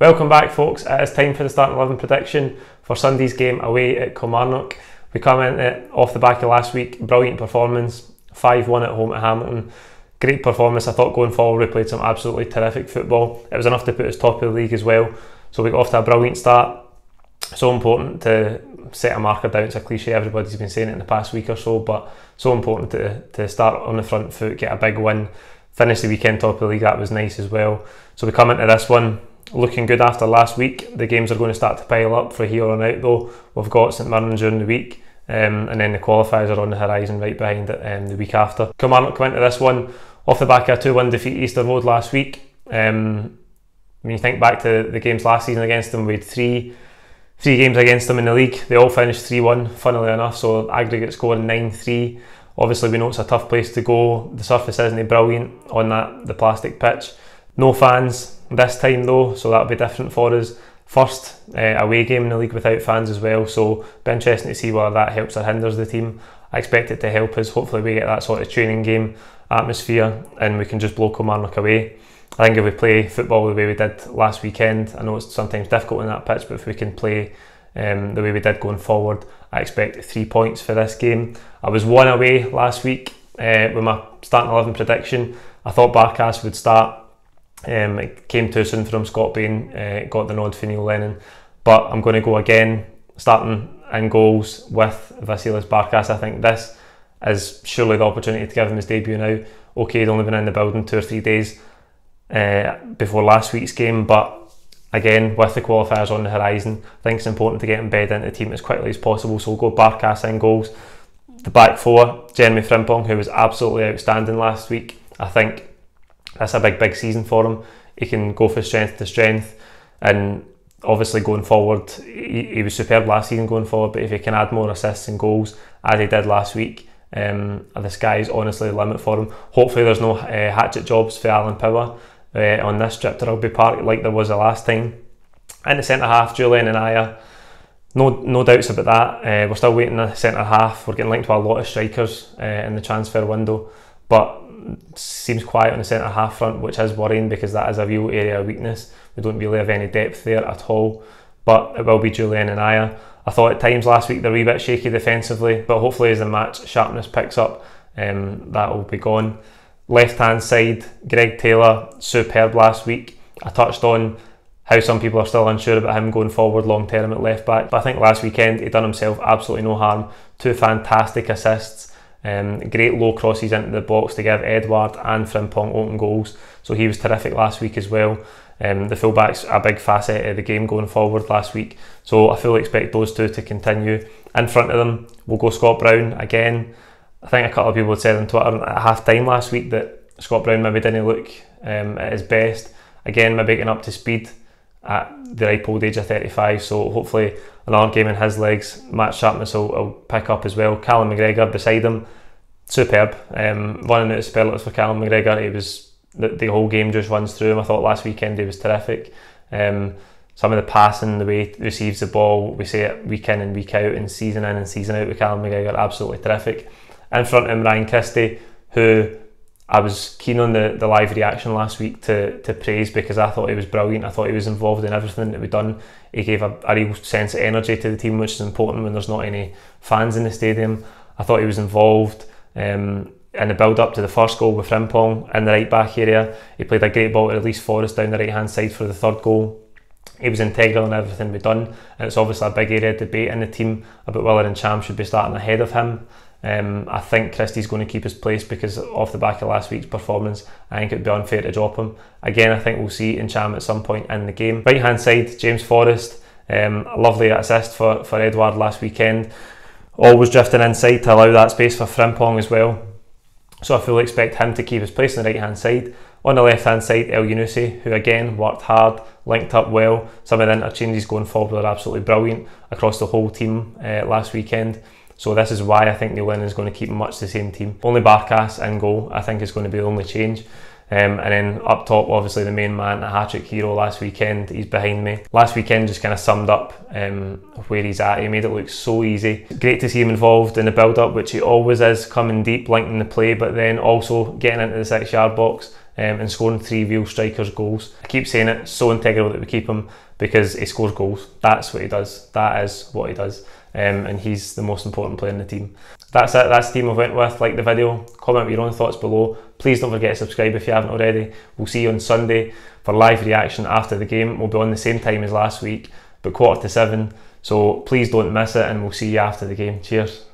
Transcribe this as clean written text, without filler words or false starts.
Welcome back, folks. It is time for the starting 11 prediction for Sunday's game away at Kilmarnock. We commented off the back of last week, brilliant performance, 5-1 at home at Hamilton. Great performance. I thought going forward we played some absolutely terrific football. It was enough to put us top of the league as well. So we got off to a brilliant start. So important to set a marker down. It's a cliche, everybody's been saying it in the past week or so, but so important to start on the front foot, get a big win, finish the weekend top of the league. That was nice as well. So we come into this one looking good after last week. The games are going to start to pile up for here on out though. We've got St Mirren during the week, and then the qualifiers are on the horizon right behind it the week after. Kilmarnock come into this one off the back of a 2-1 defeat Easter Road last week. When you think back to the games last season against them, we had three games against them in the league. They all finished 3-1, funnily enough, so aggregate score 9-3. Obviously we know it's a tough place to go. The surface isn't brilliant on the plastic pitch. No fans this time though, so that'll be different for us. First away game in the league without fans as well, so be interesting to see whether that helps or hinders the team. I expect it to help us. Hopefully we get that sort of training game atmosphere and we can just blow Kilmarnock away. I think if we play football the way we did last weekend, I know it's sometimes difficult on that pitch, but if we can play the way we did going forward, I expect 3 points for this game. I was one away last week with my starting 11 prediction. I thought Barkas would start. It came too soon from Scott Bain, got the nod for Neil Lennon, but I'm going to go again, starting in goals with Vasilis Barkas. I think this is surely the opportunity to give him his debut now. Okay, he'd only been in the building 2 or 3 days before last week's game, but again, with the qualifiers on the horizon, I think it's important to get in bed into the team as quickly as possible, so we'll go Barkas in goals. The back four, Jeremy Frimpong, who was absolutely outstanding last week. I think that's a big season for him. He can go from strength to strength, and obviously going forward he was superb last season going forward, but if he can add more assists and goals as he did last week, the sky's honestly the limit for him. Hopefully there's no hatchet jobs for Alan Power on this trip to Rugby Park like there was the last time. In the centre half, Julian and Aya, no doubts about that. We're still waiting on the centre half. We're getting linked to a lot of strikers in the transfer window, but seems quiet on the centre half front, which is worrying because that is a real area of weakness. We don't really have any depth there at all, but it will be Julian and Aya. I thought at times last week they're a wee bit shaky defensively, but hopefully as the match sharpness picks up, that will be gone. Left hand side, Greg Taylor, superb last week. I touched on how some people are still unsure about him going forward long term at left back, but I think last weekend he done himself absolutely no harm. Two fantastic assists. Great low crosses into the box to give Edouard and Frimpong open goals, so he was terrific last week as well. The fullback's a big facet of the game going forward last week, so I fully expect those two to continue. In front of them, we'll go Scott Brown again. I think a couple of people had said on Twitter at half time last week that Scott Brown maybe didn't look at his best. Again, maybe getting up to speed at the ripe old age of 35, so hopefully another game in his legs, match sharpness will pick up as well. Callum McGregor beside him, superb. Running out of spells for Callum McGregor, he was the whole game just runs through him. I thought last weekend he was terrific. Some of the passing, the way he receives the ball, we see it week in and week out and season in and season out with Callum McGregor, absolutely terrific. In front of him, Ryan Christie, who I was keen on the live reaction last week to praise, because I thought he was brilliant. I thought he was involved in everything that we'd done. He gave a real sense of energy to the team, which is important when there's not any fans in the stadium. I thought he was involved in the build-up to the first goal with Frimpong in the right-back area. He played a great ball to release Forrest down the right-hand side for the third goal. He was integral in everything we'd done, and it's obviously a big area of debate in the team about whether Encham should be starting ahead of him. I think Christie's going to keep his place because off the back of last week's performance, I think it would be unfair to drop him. Again, I think we'll see Encham at some point in the game. Right hand side, James Forrest, a lovely assist for Edouard last weekend. Always drifting inside to allow that space for Frimpong as well. So I fully expect him to keep his place on the right hand side. On the left hand side, El Yunusi, who again worked hard, linked up well. Some of the interchanges going forward are absolutely brilliant across the whole team last weekend. So this is why I think Neil Lennon is going to keep much the same team. Only Barkas in goal, I think, is going to be the only change. And then up top, obviously the main man, a hat-trick hero last weekend, he's behind me. Last weekend just kind of summed up where he's at. He made it look so easy. Great to see him involved in the build-up, which he always is, coming deep, linking the play, but then also getting into the 6-yard box, and scoring three real strikers' goals. I keep saying it's so integral that we keep him because he scores goals. That's what he does. That is what he does. And he's the most important player in the team. That's it. That's the team I went with. Like the video, comment with your own thoughts below. Please don't forget to subscribe if you haven't already. We'll see you on Sunday for live reaction after the game. We'll be on the same time as last week, but 6:45. So please don't miss it, and we'll see you after the game. Cheers.